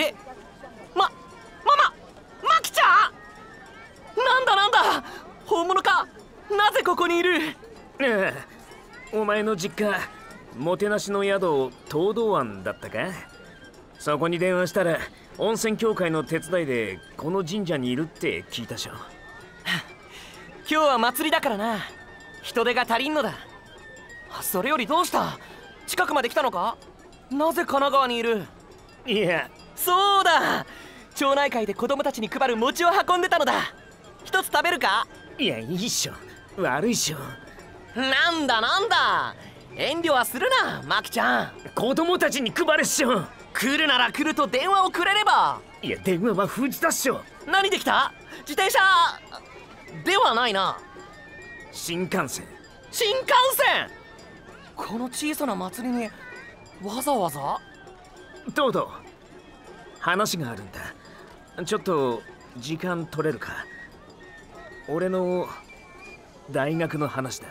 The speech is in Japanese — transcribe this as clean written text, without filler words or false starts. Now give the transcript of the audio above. え、マキちゃん、なんだ本物か。なぜここにいる。ああ、お前の実家もてなしの宿東道庵だったか。そこに電話したら温泉協会の手伝いでこの神社にいるって聞いたしょ。今日は祭りだからな、人手が足りんのだ。それよりどうした、近くまで来たのか。なぜ神奈川にいる。いや、そうだ、町内会で子供たちに配る餅を運んでたのだ。一つ食べるか。いや、いいっしょ、悪いっしょ。なんだ遠慮はするなマキちゃん。子供たちに配るっしょ。来るなら来ると電話をくれれば。いや、電話は封じたっしょ。何で来た。自転車ではないな。新幹線。この小さな祭りにわざわざ。どうぞ、話があるんだ。ちょっと時間取れるか。俺の大学の話だ。